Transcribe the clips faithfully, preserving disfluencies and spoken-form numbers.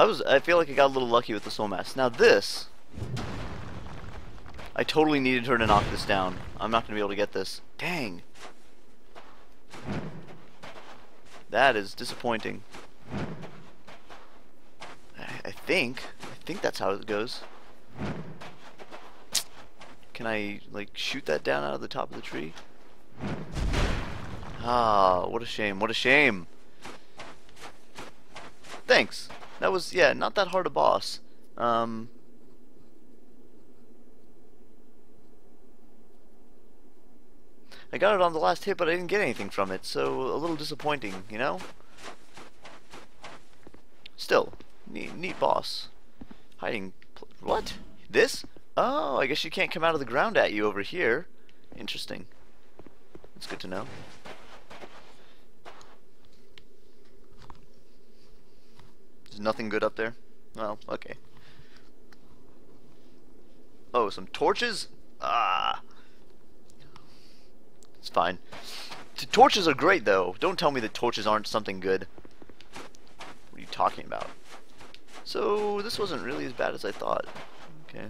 I was I feel like I got a little lucky with the soul mass. Now this, I totally needed her to knock this down. I'm not gonna be able to get this. Dang. That is disappointing. I think I think that's how it goes. Can I like shoot that down out of the top of the tree? Ah, what a shame, what a shame. Thanks. That was, yeah, not that hard a boss. Um, I got it on the last hit, but I didn't get anything from it, so a little disappointing, you know? Still, neat, neat boss. Hiding, pl what? This? Oh, I guess you can't come out of the ground at you over here. Interesting. That's good to know. Nothing good up there? Well, okay. Oh, some torches? Ah. It's fine. T torches are great, though. Don't tell me that torches aren't something good. What are you talking about? So, this wasn't really as bad as I thought. Okay.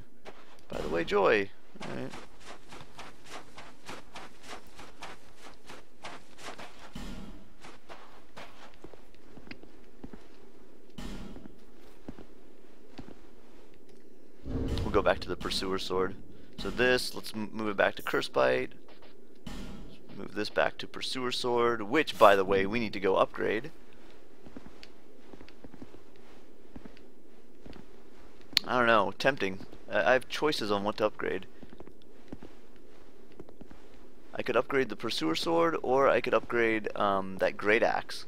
By the way, Joy. Alright. Go back to the pursuer sword. So this, let's m move it back to curse bite. Let's move this back to pursuer sword, which, by the way, we need to go upgrade. I don't know, tempting. I, I have choices on what to upgrade. I could upgrade the pursuer sword, or I could upgrade um, that great axe.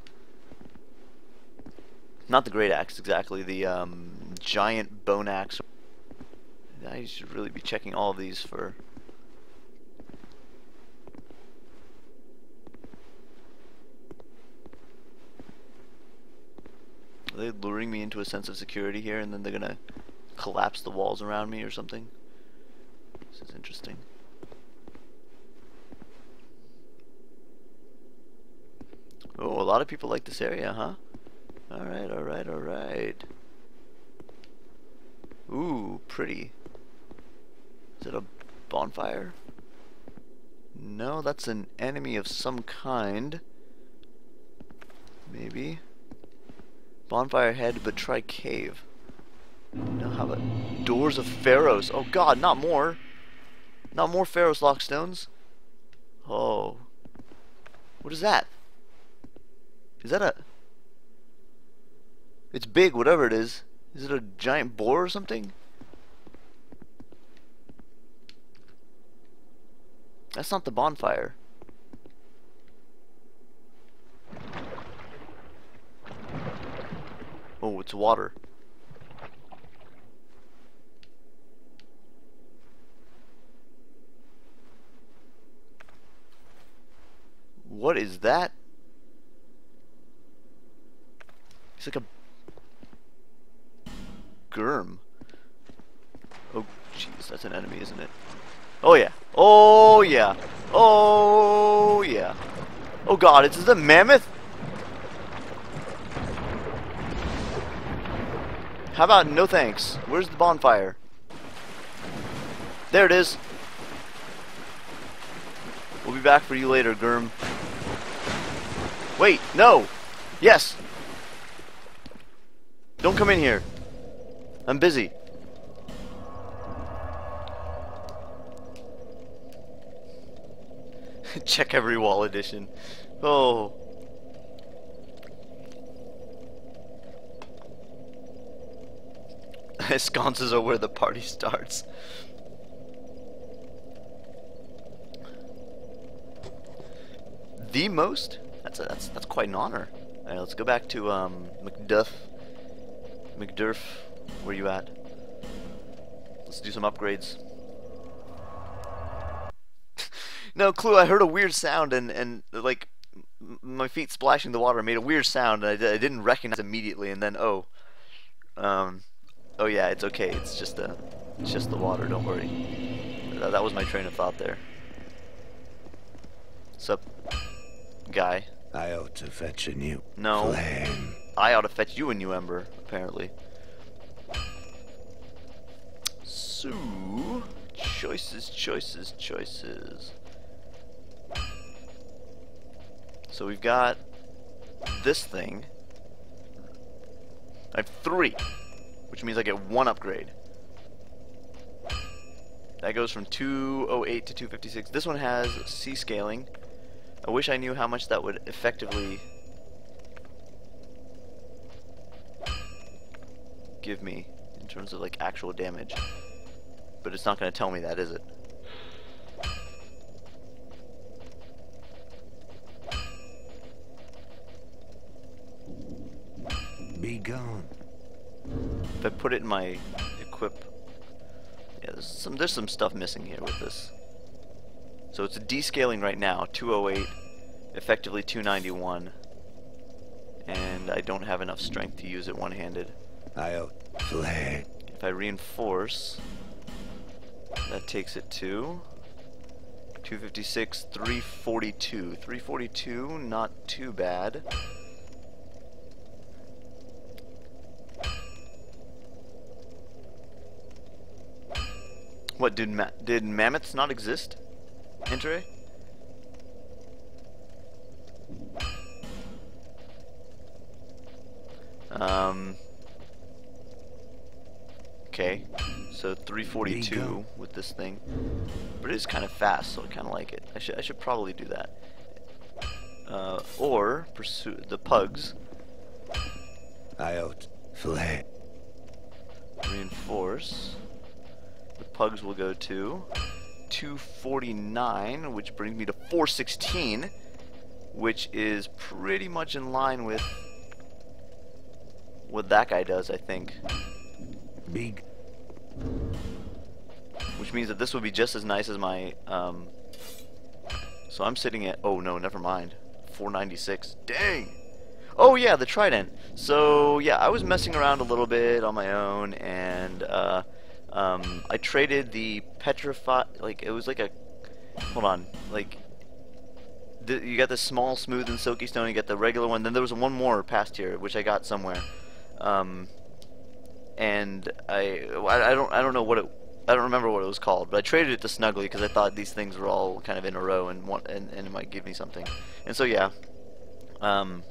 Not the great axe exactly. The um, giant bone axe. I should really be checking all of these for... Are they luring me into a sense of security here, and then they're gonna collapse the walls around me or something? This is interesting. Oh, a lot of people like this area, huh? Alright, alright, alright. Ooh, pretty. Is it a bonfire? No, that's an enemy of some kind. Maybe. Bonfire head, but try cave. No, how about Doors of Pharros? Oh god, not more. Not more Pharros lockstones. Oh. What is that? Is that a... It's big, whatever it is. Is it a giant boar or something? That's not the bonfire. Oh, it's water. What is that? It's like a Gyrm. Oh, jeez, that's an enemy, isn't it? Oh yeah. Oh yeah. Oh yeah. Oh god, it's the mammoth. How about no thanks? Where's the bonfire? There it is. We'll be back for you later, Gyrm. Wait, no. Yes. Don't come in here. I'm busy. Check every wall edition. Oh. Sconces are where the party starts. The most? That's a, that's that's quite an honor. All right, let's go back to um McDuff. McDuff. Where you at? Let's do some upgrades. No clue. I heard a weird sound and and like m my feet splashing the water made a weird sound, and I, d I didn't recognize it immediately. And then oh, um, oh yeah, it's okay. It's just the it's just the water. Don't worry. That, that was my train of thought there. Sup, guy? I ought to fetch a new. No. Flame. I ought to fetch you a new ember. Apparently. So, choices, choices, choices. So we've got this thing. I have three, which means I get one upgrade. That goes from two oh eight to two fifty-six. This one has C scaling. I wish I knew how much that would effectively give me in terms of like actual damage. But it's not going to tell me that, is it? Be gone. If I put it in my equip, yeah, there's some there's some stuff missing here with this. So it's descaling right now, two oh eight, effectively two ninety-one, and I don't have enough strength to use it one-handed. I outplay. If I reinforce, that takes it to two fifty-six, three forty-two. three forty-two, not too bad. What, did ma did mammoths not exist? Entry? Um. Okay, so three forty-two with this thing, but it is kind of fast, so I kind of like it. I should I should probably do that. Uh, or pursue the pugs. I outflay. Reinforce. The pugs will go to two forty-nine, which brings me to four sixteen, which is pretty much in line with what that guy does, I think. Big. Which means that this would be just as nice as my. Um, so I'm sitting at. Oh no, never mind. four ninety-six. Dang! Oh yeah, the trident. So yeah, I was messing around a little bit on my own and. Uh, Um, I traded the petrified, like, it was like a, hold on, like, the, you got the small, smooth, and silky stone, you got the regular one, then there was one more past here, which I got somewhere, um, and I, I don't, I don't know what it, I don't remember what it was called, but I traded it to Snuggly, because I thought these things were all kind of in a row, and, want, and, and it might give me something, and so, yeah, um,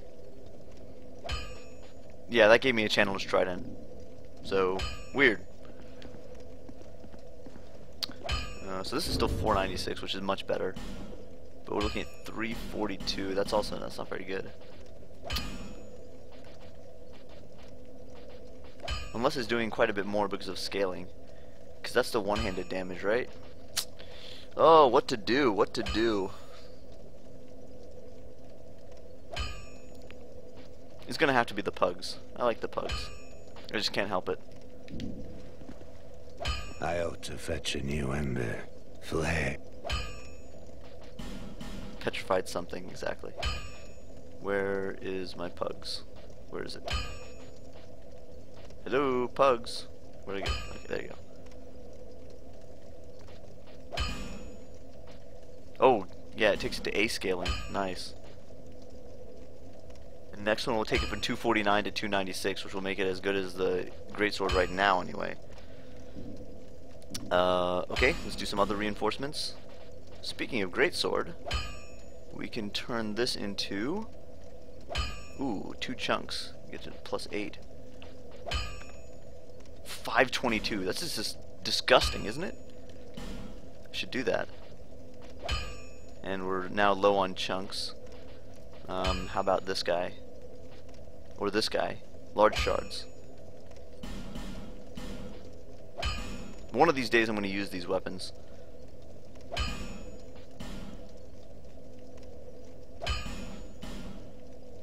yeah, that gave me a Channel's Trident, so, weird. Uh, so this is still four ninety-six, which is much better. But we're looking at three forty-two. That's also that's not very good. Unless it's doing quite a bit more because of scaling, because that's the one-handed damage, right? Oh, what to do? What to do? It's gonna have to be the pugs. I like the pugs. I just can't help it. I ought to fetch a new ember. Flay. Petrified something, exactly. Where is my pugs? Where is it? Hello, pugs. Where did I go? Okay, there you go. Oh, yeah, it takes it to A scaling. Nice. The next one will take it from two forty-nine to two ninety-six, which will make it as good as the greatsword right now, anyway. Uh, okay, let's do some other reinforcements. Speaking of greatsword, we can turn this into ooh, two chunks. Get to plus eight. five twenty-two. That's just disgusting, isn't it? Should do that. And we're now low on chunks. Um, how about this guy? Or this guy? Large shards. One of these days I'm going to use these weapons.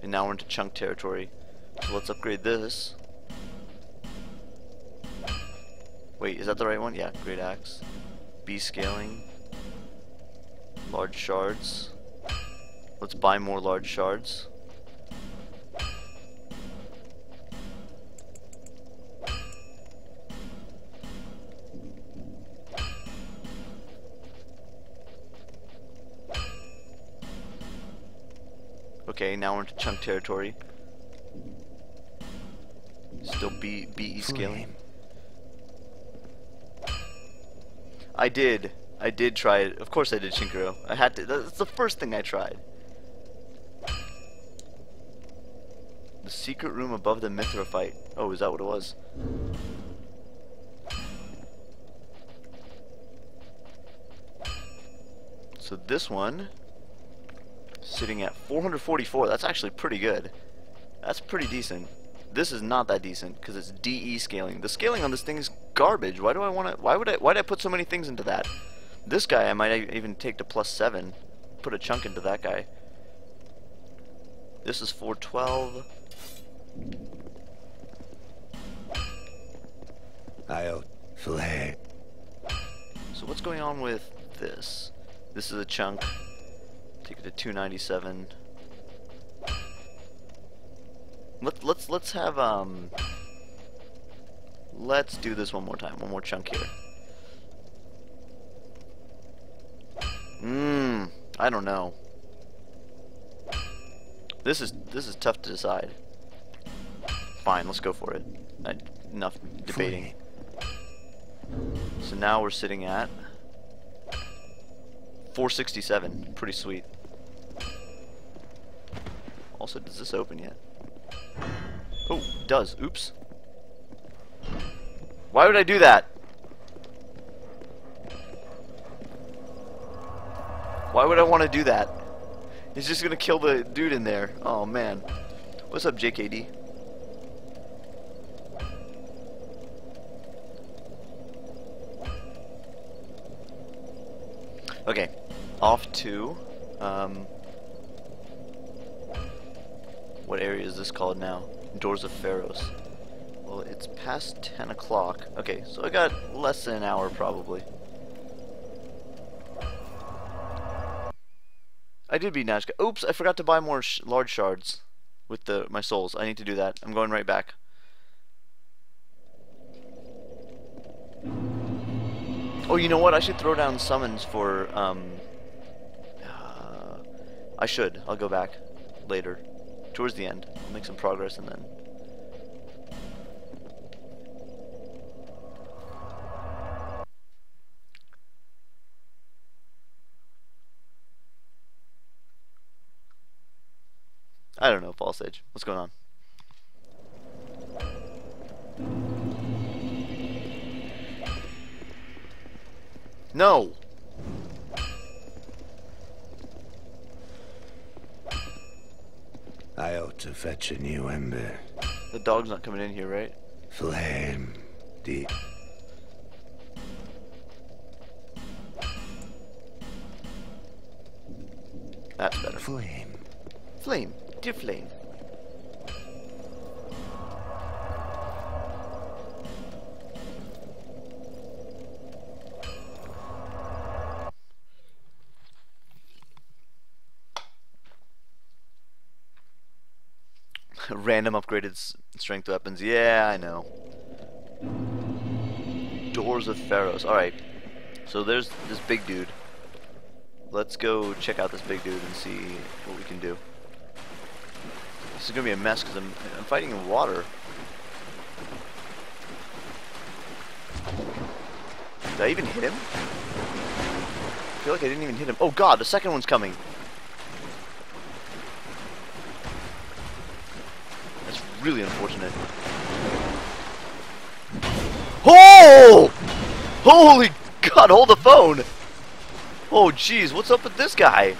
And now we're into chunk territory. So let's upgrade this. Wait, is that the right one? Yeah, great axe. B scaling. Large shards. Let's buy more large shards. Okay, now we're into chunk territory. Still B B E scaling. I did. I did try it. Of course I did, Shinkuro. I had to. That's the first thing I tried. The secret room above the Mithra fight. Oh, is that what it was? So this one, sitting at four hundred forty-four, that's actually pretty good. That's pretty decent. This is not that decent because it's D E scaling. The scaling on this thing is garbage. Why do I want to? Why would I? Why did I put so many things into that? This guy I might even take to plus seven. Put a chunk into that guy. This is four twelve. I'll flay. So what's going on with this? This is a chunk. Take it to two ninety-seven. Let, let's let's have um. Let's do this one more time. One more chunk here. Mmm. I don't know. This is this is tough to decide. Fine, let's go for it. I, enough debating. So now we're sitting at four sixty-seven. Pretty sweet. Also, does this open yet? Oh, it does. Oops. Why would I do that? Why would I want to do that? He's just gonna kill the dude in there. Oh man. What's up, J K D? Okay. Off to um what area is this called now? Doors of Pharros. Well, it's past ten o'clock. Okay, so I got less than an hour probably. I did beat Nashka. Oops, I forgot to buy more sh large shards with the my souls. I need to do that. I'm going right back. Oh, you know what? I should throw down summons for... Um, uh, I should. I'll go back later. Towards the end. I'll make some progress and then... I don't know, False Age. What's going on? No! I ought to fetch a new ember. The dog's not coming in here, right? Flame deep. That's better. Flame. Flame. Dear flame. Random upgraded strength weapons. Yeah, I know. Doors of Pharros. Alright. So there's this big dude. Let's go check out this big dude and see what we can do. This is gonna be a mess because I'm, I'm fighting in water. Did I even hit him? I feel like I didn't even hit him. Oh god, the second one's coming. That's really unfortunate. Oh! Holy god, hold the phone! Oh jeez, what's up with this guy?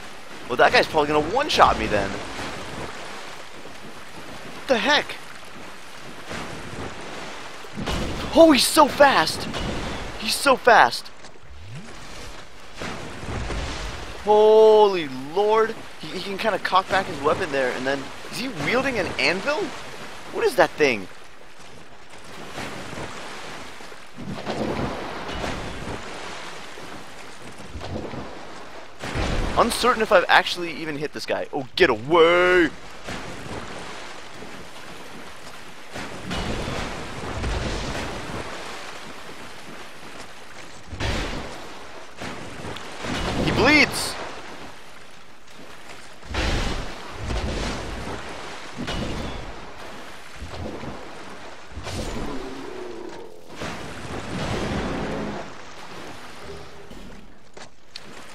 Well, that guy's probably gonna one-shot me then. What the heck? Oh, he's so fast! He's so fast! Holy lord! He, he can kind of cock back his weapon there and then... Is he wielding an anvil? What is that thing? Uncertain if I've actually even hit this guy. Oh, get away! Bleeds.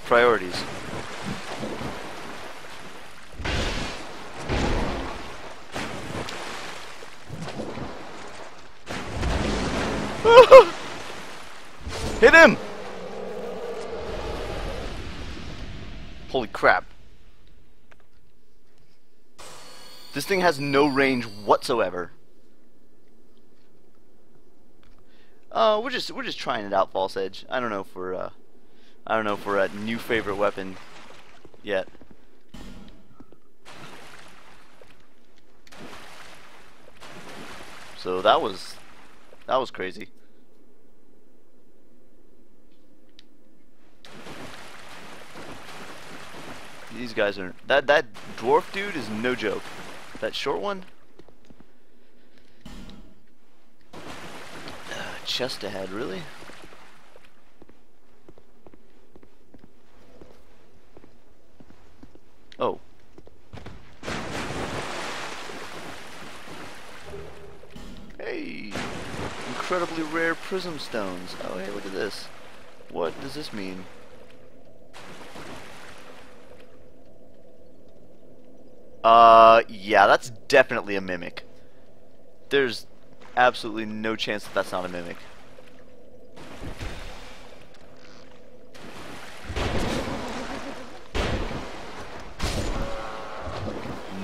priorities. Hit him! Holy crap. This thing has no range whatsoever. Uh, we're just we're just trying it out, False Edge. I don't know if we're uh, I don't know if we're a new favorite weapon yet. So that was that was crazy. These guys are that that dwarf dude is no joke. That short one. Chest ahead, really? Oh. Hey! Incredibly rare prism stones. Oh, hey, look at this. What does this mean? Uh, yeah, that's definitely a mimic. There's absolutely no chance that that's not a mimic.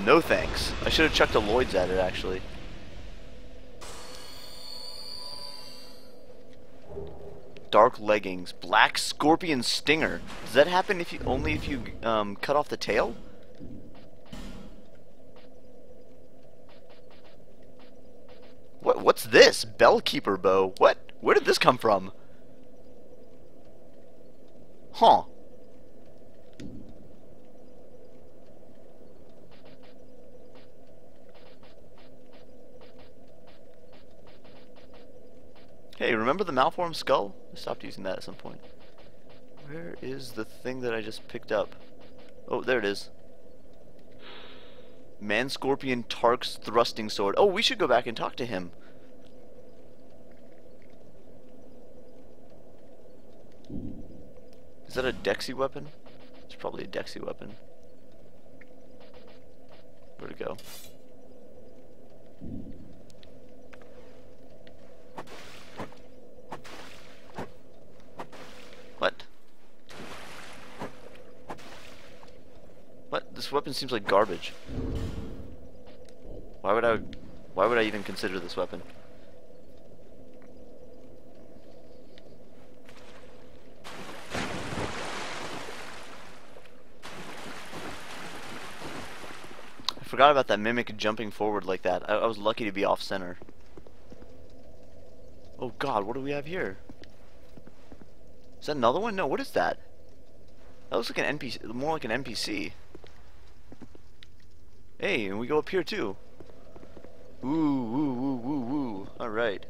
No thanks. I should have chucked a Lloyd's at it, actually. Dark leggings, black scorpion stinger. Does that happen if you only if you um, cut off the tail? What? What's this? Bellkeeper bow. What? Where did this come from? Huh. Hey, remember the malformed skull? I stopped using that at some point. Where is the thing that I just picked up? Oh, there it is. Man-Scorpion Tark's thrusting sword. Oh, we should go back and talk to him. Is that a Dexy weapon? It's probably a Dexy weapon. Where'd it go? What? What? This weapon seems like garbage. Why would I why would I even consider this weapon? I forgot about that mimic jumping forward like that. I, I was lucky to be off center. Oh god, what do we have here? Is that another one? No, what is that? That looks like an N P C, more like an N P C. Hey, and we go up here too. Ooh, woo, woo, woo, woo. All right.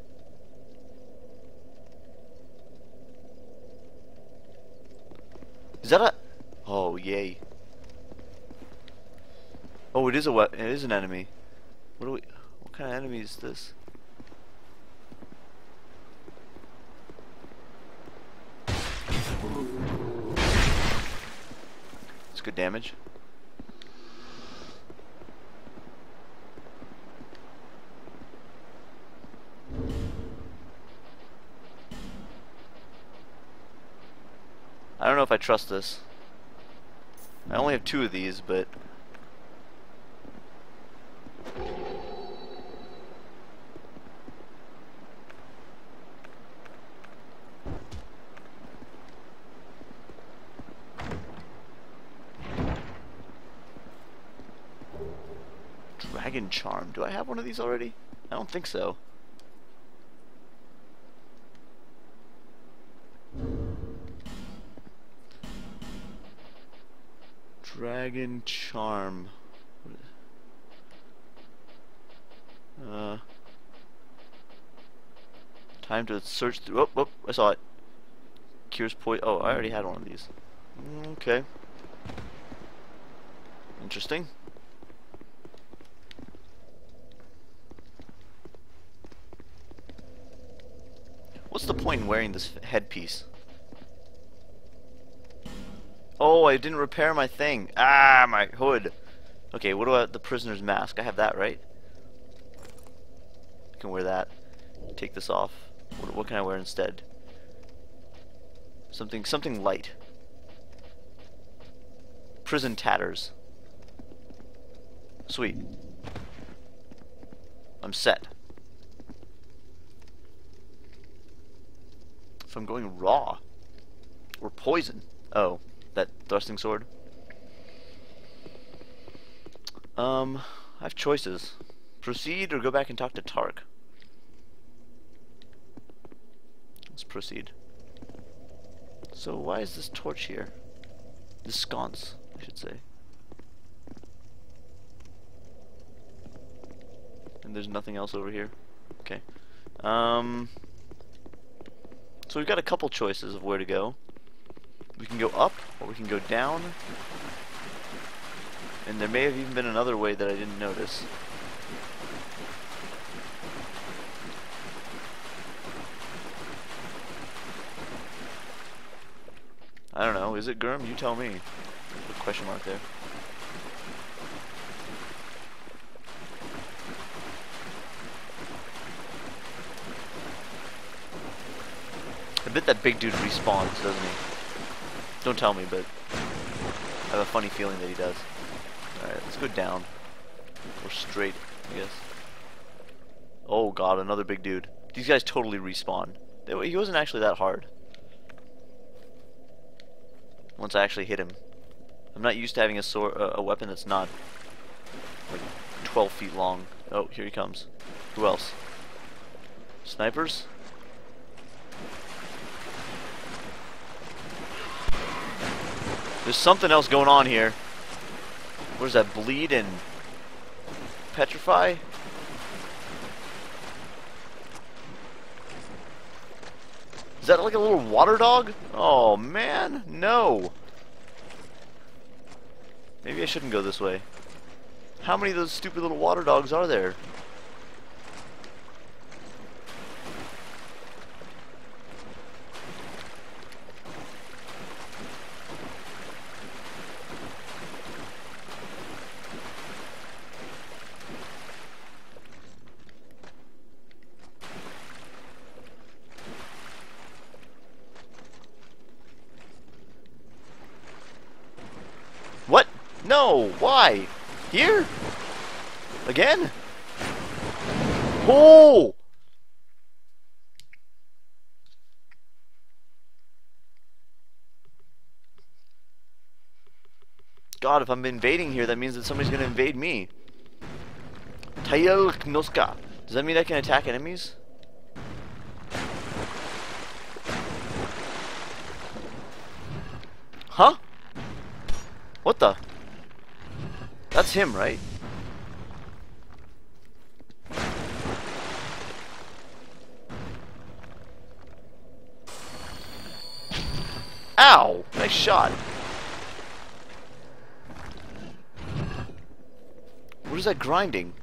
Is that a? Oh, yay. Oh, it is a weapon. It is an enemy. What do we? What kind of enemy is this? It's good damage. I don't know if I trust this. I only have two of these, but Dragon Charm. Do I have one of these already? I don't think so. Dragon Charm. Uh, time to search through. Oh, oh, I saw it. Cures poison. Oh, I already had one of these. Okay. Interesting. What's the point in wearing this headpiece? Oh, I didn't repair my thing. Ah, my hood. Okay, what about the prisoner's mask? I have that, right? I can wear that. Take this off. What, what can I wear instead? Something, something light. Prison tatters. Sweet. I'm set. If I'm going raw or poison. Oh, that thrusting sword. Um, I have choices. Proceed or go back and talk to Tark. Let's proceed. So why is this torch here? This sconce, I should say. And there's nothing else over here. Okay. Um. So we've got a couple choices of where to go. We can go up, or we can go down. And there may have even been another way that I didn't notice. I don't know. Is it Gyrm? You tell me. Put a question mark there. I bet that big dude respawns, doesn't he? Don't tell me, but I have a funny feeling that he does. Alright, let's go down. Or straight, I guess. Oh god, another big dude. These guys totally respawn. They, he wasn't actually that hard. Once I actually hit him. I'm not used to having a, sword, uh, a weapon that's not like twelve feet long. Oh, here he comes. Who else? Snipers? There's something else going on here. What is that? Bleed and petrify? Is that like a little water dog? Oh man, no. Maybe I shouldn't go this way. How many of those stupid little water dogs are there? No, why? Here? Again? Oh! God, if I'm invading here, that means that somebody's gonna invade me. Tayel Knoska. Does that mean I can attack enemies? Huh? What the? That's him, right? Ow! Nice shot. What is that grinding?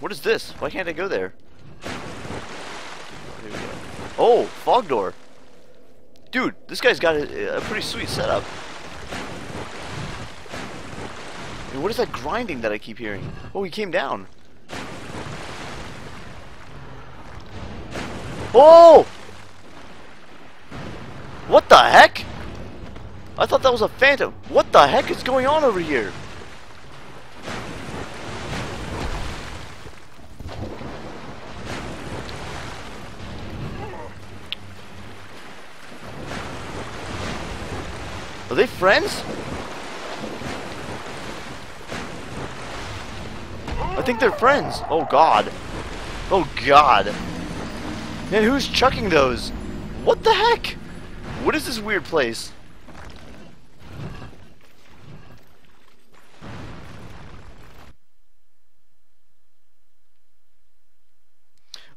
What is this? Why can't I go there? Here we go. Oh, fog door. Dude, this guy's got a, a pretty sweet setup. And what is that grinding that I keep hearing? Oh, he came down. Oh! What the heck? I thought that was a phantom. What the heck is going on over here? Are they friends? I think they're friends. Oh god. Oh god. Man, who's chucking those? What the heck? What is this weird place?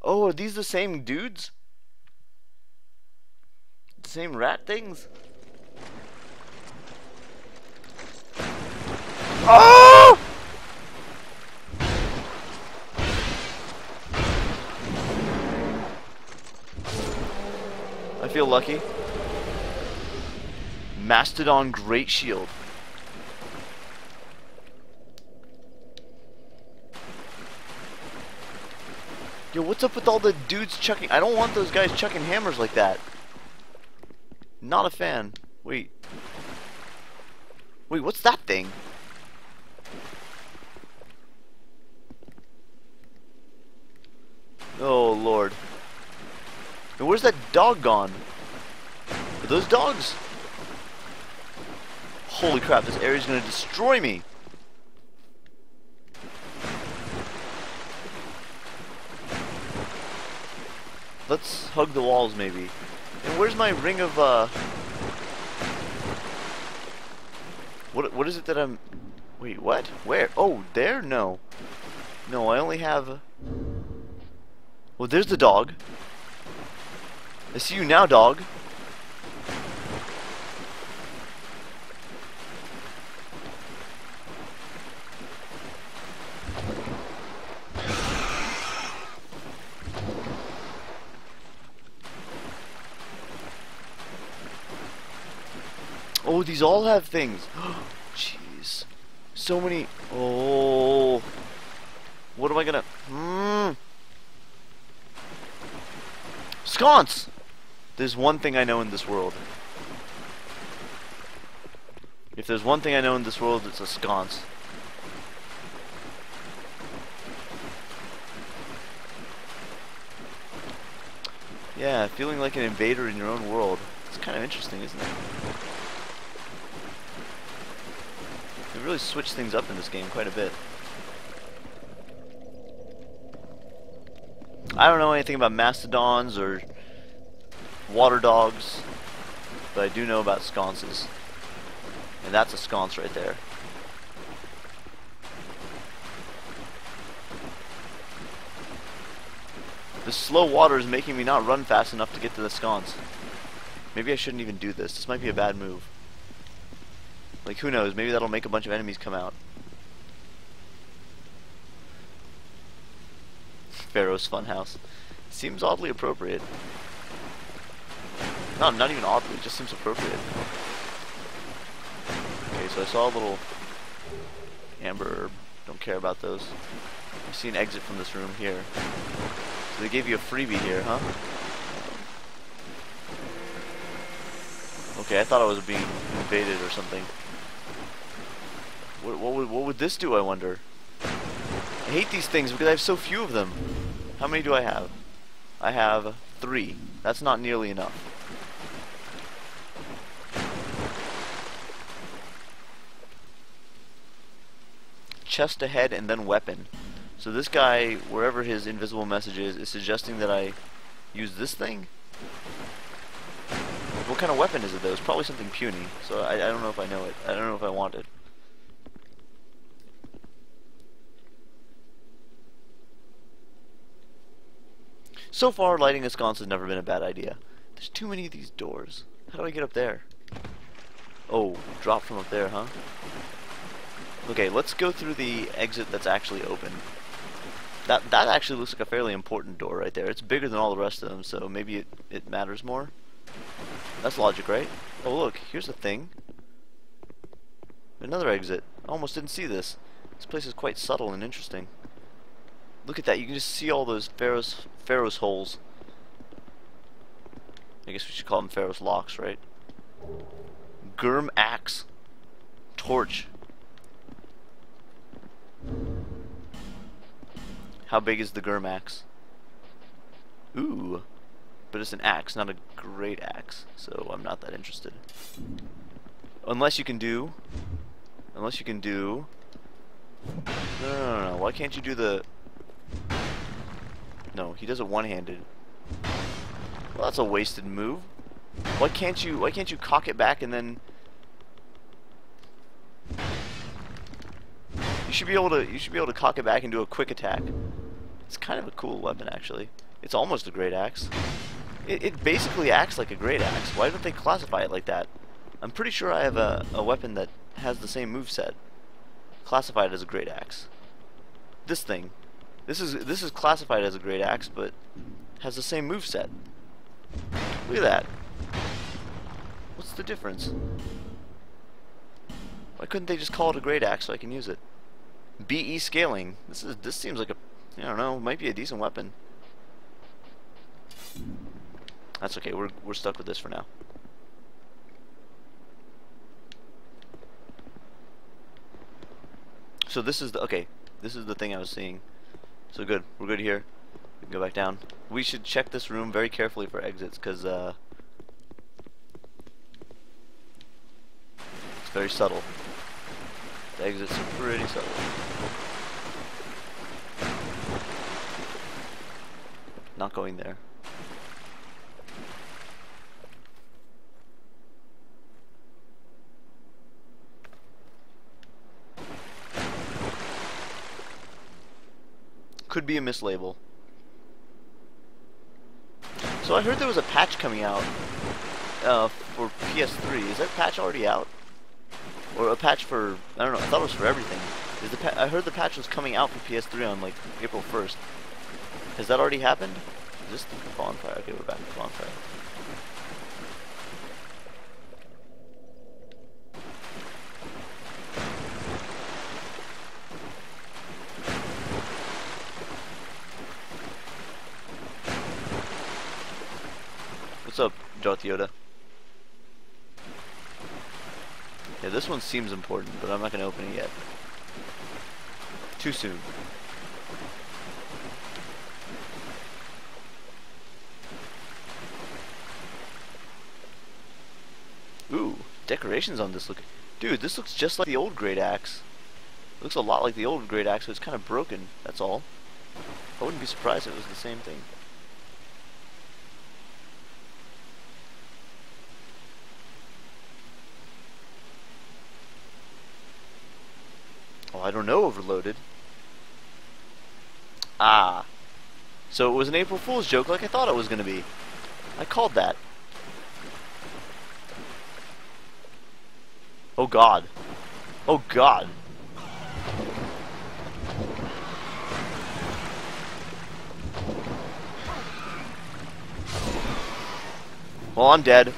Oh, are these the same dudes? The same rat things? Oh! feel lucky. Mastodon Great Shield. Yo, what's up with all the dudes chucking? I don't want those guys chucking hammers like that. Not a fan. Wait. Wait, what's that thing? Oh, Lord. And where's that dog gone? Are those dogs? Holy crap, this area's gonna destroy me! Let's hug the walls, maybe. And where's my ring of, uh... What, what is it that I'm... Wait, what? Where? Oh, there? No. No, I only have... Well, there's the dog. I see you now, dog. Oh, these all have things. Jeez. So many. Oh. What am I gonna. Mm. Sconce! There's one thing I know in this world. If there's one thing I know in this world, it's a sconce. Yeah, feeling like an invader in your own world. It's kind of interesting, isn't it? They really switch things up in this game quite a bit. I don't know anything about mastodons or water dogs, but I do know about sconces. And that's a sconce right there. The slow water is making me not run fast enough to get to the sconce. Maybe I shouldn't even do this. This might be a bad move. Like, who knows? Maybe that'll make a bunch of enemies come out. Pharaoh's Funhouse. Seems oddly appropriate. No, not even oddly. It just seems appropriate. Okay, so I saw a little amber herb. Don't care about those. I see an exit from this room here. So they gave you a freebie here, huh? Okay, I thought I was being invaded or something. What, what, would, what would this do, I wonder? I hate these things because I have so few of them. How many do I have? I have three. That's not nearly enough. Chest ahead and then weapon. So this guy, wherever his invisible message is, is suggesting that I use this thing? What kind of weapon is it though? It's probably something puny, so I, I don't know if I know it. I don't know if I want it. So far, lighting a sconce has never been a bad idea. There's too many of these doors. How do I get up there? Oh, drop from up there, huh? Okay, let's go through the exit that's actually open. That that actually looks like a fairly important door right there. It's bigger than all the rest of them, so maybe it, it matters more. That's logic, right? Oh look, here's a thing. Another exit. I almost didn't see this. This place is quite subtle and interesting. Look at that, you can just see all those Pharros, Pharros holes. I guess we should call them Pharros locks, right? Gyrm axe. Torch. How big is the Gyrm axe? Ooh. But it's an axe, not a great axe, so I'm not that interested. Unless you can do, unless you can do. No, no, no, no. Why can't you do the? No, he does it one-handed. Well, that's a wasted move. Why can't you? Why can't you cock it back and then? You should be able to. You should be able to cock it back and do a quick attack. It's kind of a cool weapon, actually. It's almost a great axe. It, it basically acts like a great axe. Why don't they classify it like that? I'm pretty sure I have a, a weapon that has the same moveset. Classified as a great axe. This thing. This is this is classified as a great axe, but has the same moveset. Look at that. What's the difference? Why couldn't they just call it a great axe so I can use it? B E scaling. This is this seems like a I don't know, might be a decent weapon. That's okay, we're we're stuck with this for now. So this is the okay, this is the thing I was seeing. So good, we're good here. We can go back down. We should check this room very carefully for exits, cause uh it's very subtle. The exits are pretty subtle. Not going there. Could be a mislabel. So I heard there was a patch coming out uh, for P S three. Is that patch already out? Or a patch for, I don't know, I thought it was for everything. Is the pa I heard the patch was coming out for P S three on like April first. Has that already happened? Is this the bonfire? Okay, we're back to the bonfire. What's up, Darth Yoda? Yeah, this one seems important, but I'm not going to open it yet. Too soon. Ooh, decorations on this look. Dude, this looks just like the old great axe. It looks a lot like the old great axe, so it's kind of broken, that's all. I wouldn't be surprised if it was the same thing. Oh, I don't know, overloaded. Ah. So it was an April Fool's joke like I thought it was going to be. I called that. Oh god. Oh god. Well, I'm dead.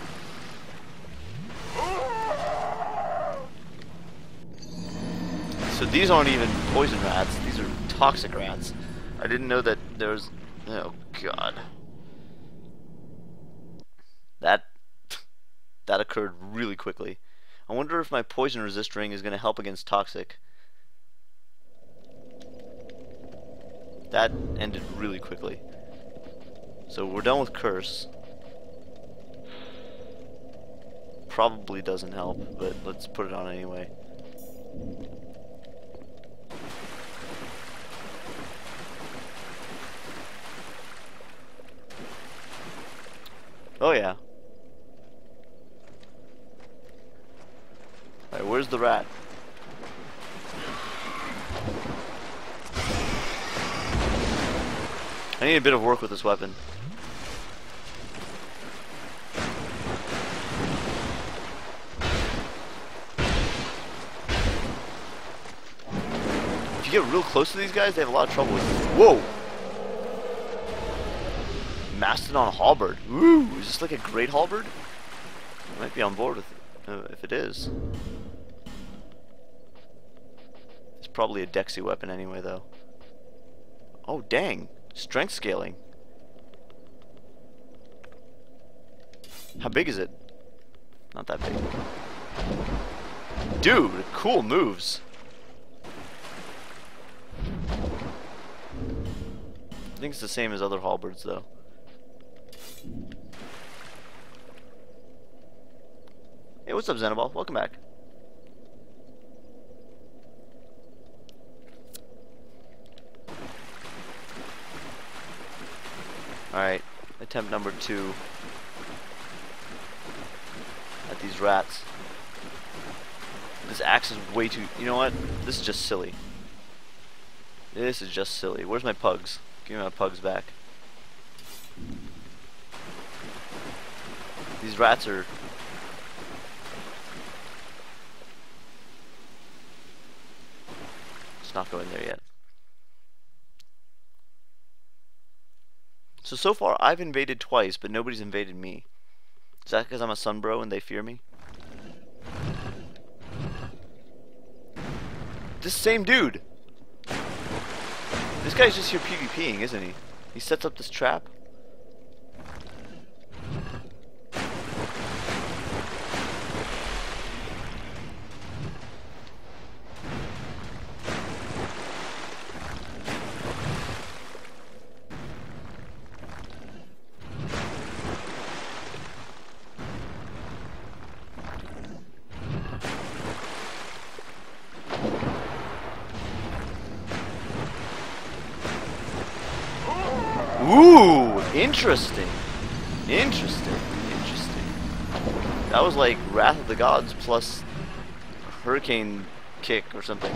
So these aren't even poison rats, these are toxic rats. I didn't know that there was... Oh god. That... That occurred really quickly. I wonder if my poison resist ring is going to help against toxic. That ended really quickly. So we're done with curse. Probably doesn't help, but let's put it on anyway. Oh yeah. Alright, where's the rat? I need a bit of work with this weapon. If you get real close to these guys, they have a lot of trouble with you. Whoa! Mastodon halberd. Ooh, is this like a great halberd? I might be on board with it. Uh, if it is. It's probably a Dexy weapon anyway though. Oh dang! Strength scaling. How big is it? Not that big. Dude, cool moves. I think it's the same as other halberds though. Hey, what's up, Xenobol? Welcome back. Alright, attempt number two at these rats. This axe is way too... You know what? This is just silly. This is just silly. Where's my pugs? Give me my pugs back. These rats are... Not going there yet. So so far I've invaded twice, but nobody's invaded me. Is that because I'm a sun bro and they fear me? This same dude! This guy's just here PvPing, isn't he? He sets up this trap. Interesting, interesting, interesting. That was like Wrath of the Gods plus Hurricane Kick or something.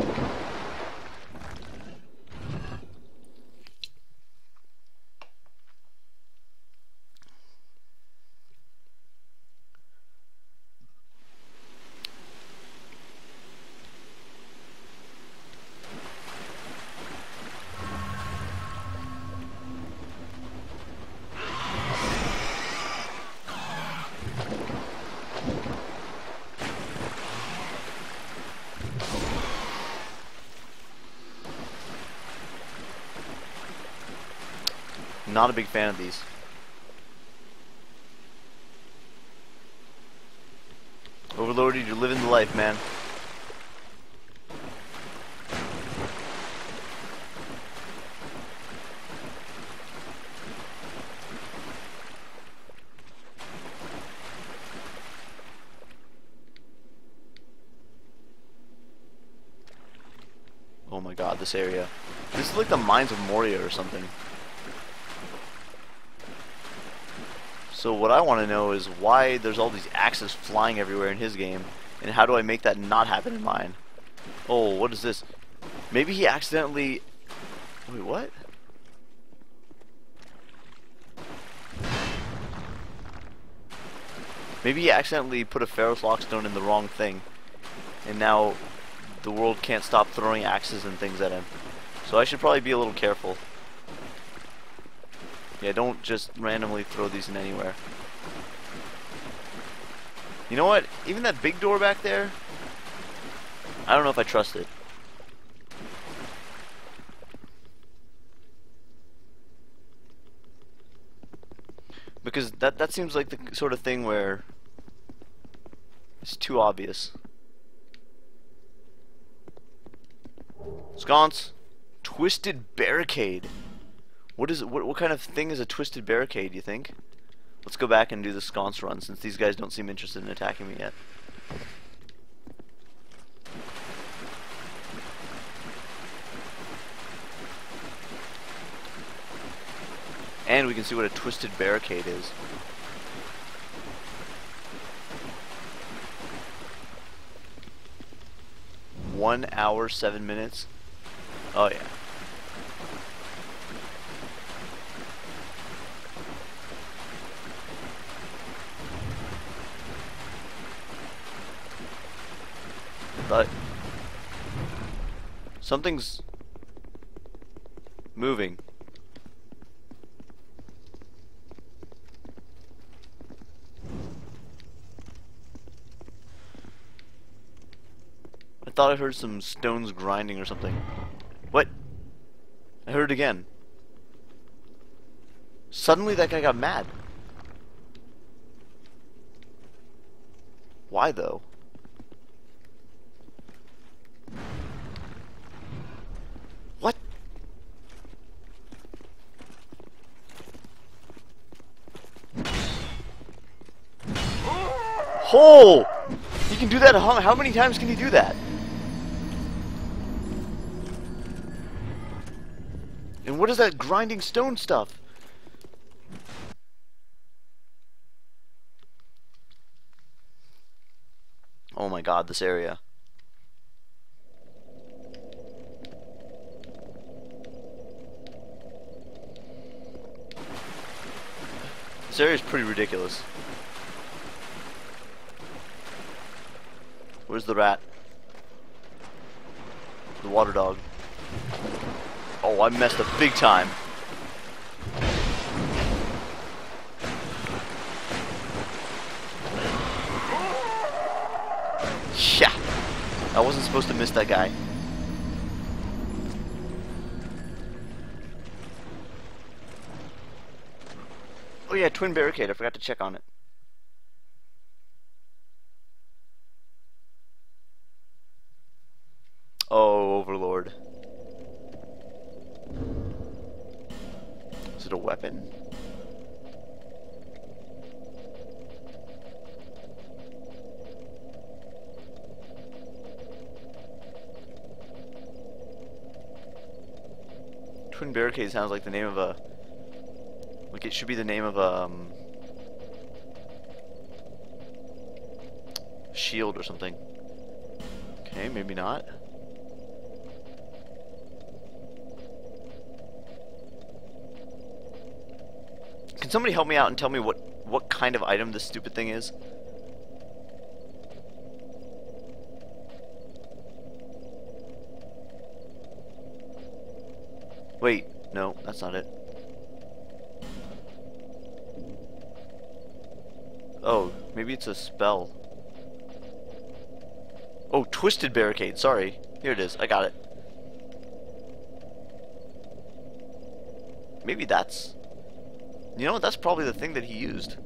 Not a big fan of these. Overlorded, you're living the life, man. Oh my god, this area. This is like the Mines of Moria or something. So what I want to know is why there's all these axes flying everywhere in his game, and how do I make that not happen in mine? Oh, what is this? Maybe he accidentally... Wait, what? Maybe he accidentally put a Pharros Lockstone in the wrong thing, and now the world can't stop throwing axes and things at him. So I should probably be a little careful. Yeah, don't just randomly throw these in anywhere. You know what? Even that big door back there, I don't know if I trust it. Because that, that seems like the sort of thing where it's too obvious. Sconce. Twisted Barricade. What is what? What kind of thing is a Twisted Barricade? You think? Let's go back and do the sconce run since these guys don't seem interested in attacking me yet. And we can see what a Twisted Barricade is. One hour, seven minutes. Oh yeah. But something's moving. I thought I heard some stones grinding or something. What? I heard it again. Suddenly that guy got mad. Why though? Oh! He can do that? How many times can he do that? And what is that grinding stone stuff? Oh my god, this area. This area is pretty ridiculous. Where's the rat? The water dog. Oh, I messed up big time. I wasn't supposed to miss that guy. Oh yeah, Twin Barricade. I forgot to check on it. Oh, Overlord. Is it a weapon? Twin Barricade sounds like the name of a... Like it should be the name of a... Um, shield or something. Okay, maybe not. Can somebody help me out and tell me what, what kind of item this stupid thing is? Wait, no, that's not it. Oh, maybe it's a spell. Oh, Twisted Barricade, sorry. Here it is, I got it. Maybe that's... You know, that's probably the thing that he used.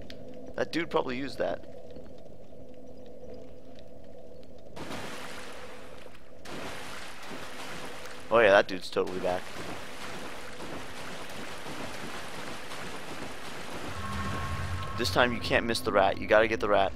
That dude probably used that. Oh yeah, that dude's totally back. This time you can't miss the rat. You gotta get the rat.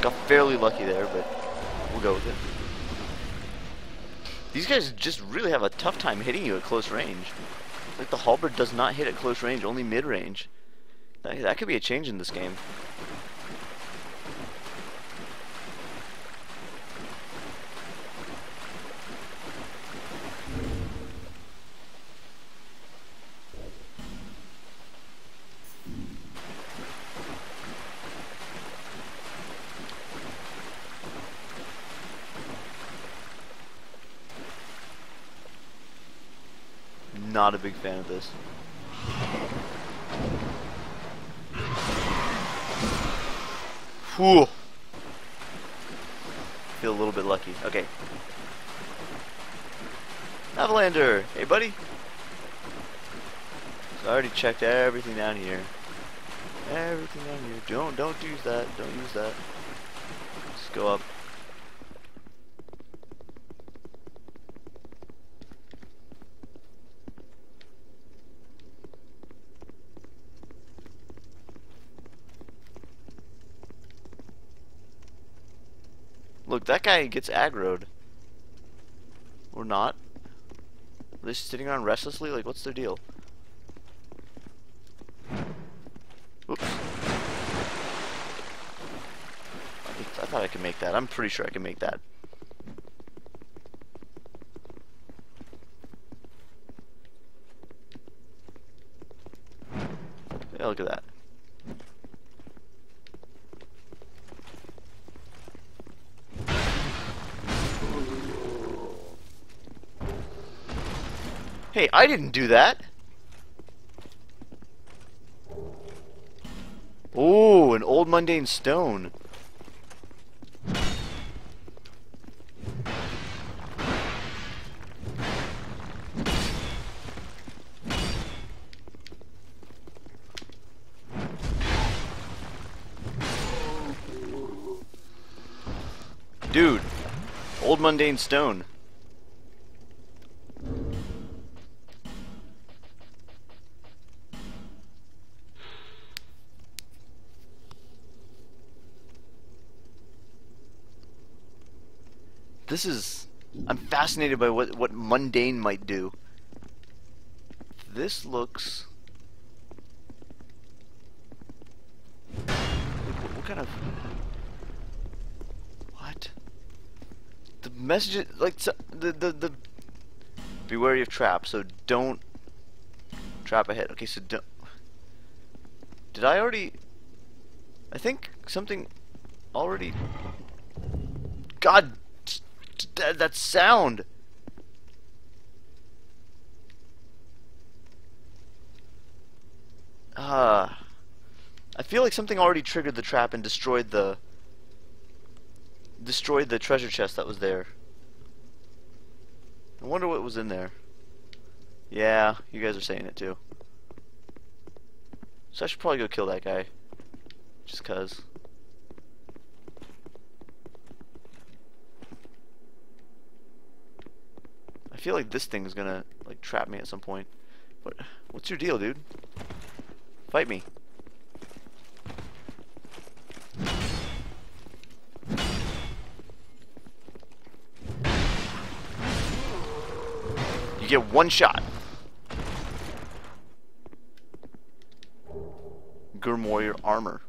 Got fairly lucky there, but we'll go with it. These guys just really have a tough time hitting you at close range. Like the halberd does not hit at close range, only mid-range. That, that could be a change in this game. Not a big fan of this. Whew. Feel a little bit lucky. Okay. Avalander! Hey, buddy! So I already checked everything down here. Everything down here. Don't, don't use that. Don't use that. Let's go up. Look, that guy gets aggroed. Or not. Are they sitting around restlessly? Like, what's their deal? Oops. I thought I could make that. I'm pretty sure I can make that. Yeah, look at that. Hey, I didn't do that. Oh, an old mundane stone. Dude, old mundane stone. This is... I'm fascinated by what, what mundane might do. This looks... What, what kind of... What? The message... Like, the, the, the... Be wary of trap, so don't... Trap ahead. Okay, so don't... Did I already... I think something already... God, that, that sound! Uh, I feel like something already triggered the trap and destroyed the... destroyed the treasure chest that was there. I wonder what was in there. Yeah, you guys are saying it too. So I should probably go kill that guy. Just cuz. I feel like this thing is gonna like trap me at some point. What? What's your deal, dude? Fight me. You get one shot. Gyrm warrior armor.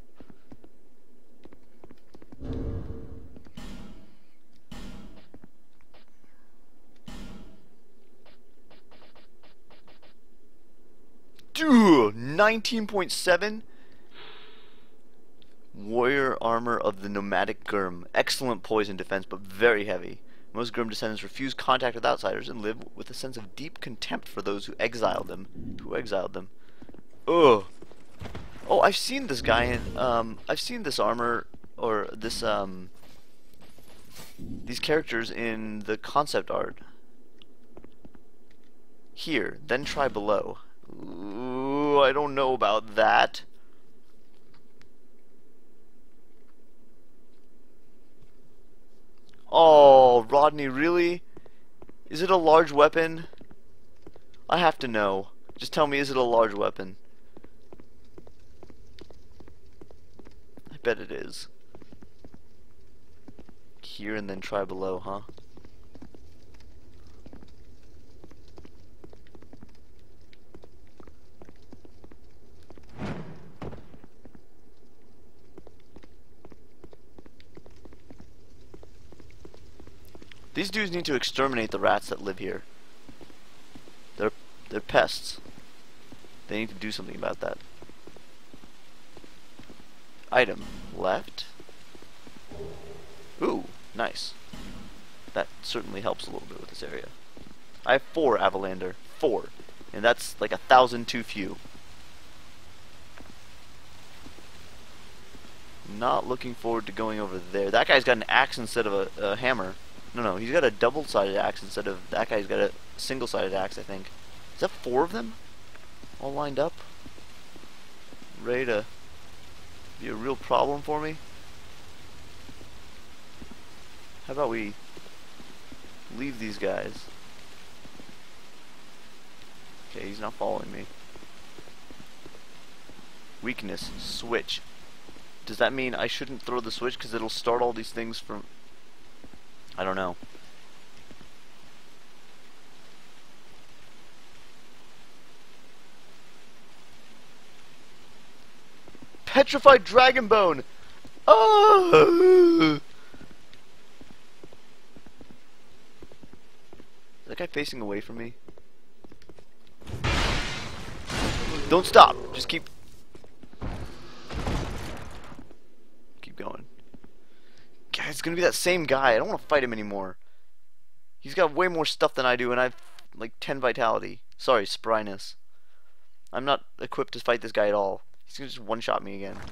Dude, nineteen point seven warrior armor of the nomadic Gyrm. Excellent poison defense, but very heavy. Most Gyrm descendants refuse contact with outsiders and live with a sense of deep contempt for those who exiled them. Who exiled them? Ugh. Oh, I've seen this guy in. Um, I've seen this armor or this um. These characters in the concept art. Here, then try below. Ooh, I don't know about that. Oh, Rodney, really? Is it a large weapon? I have to know. Just tell me, is it a large weapon? I bet it is. Here and then try below, huh? These dudes need to exterminate the rats that live here. They're they're pests. They need to do something about that. Item left. Ooh, nice. That certainly helps a little bit with this area. I have four Avalander, four, and that's like a thousand too few. Not looking forward to going over there. That guy's got an axe instead of a, a hammer. No, no, he's got a double-sided axe instead of... That guy's got a single-sided axe, I think. Is that four of them? All lined up? Ready to be a real problem for me? How about we leave these guys? Okay, he's not following me. Weakness. Switch. Does that mean I shouldn't throw the switch because it'll start all these things from... I don't know. Petrified dragon bone. Oh! Is that guy facing away from me? Don't stop. Just keep keep going. God, it's gonna be that same guy. I don't want to fight him anymore. He's got way more stuff than I do, and I've like ten vitality. Sorry, spryness. I'm not equipped to fight this guy at all. He's gonna just one-shot me again.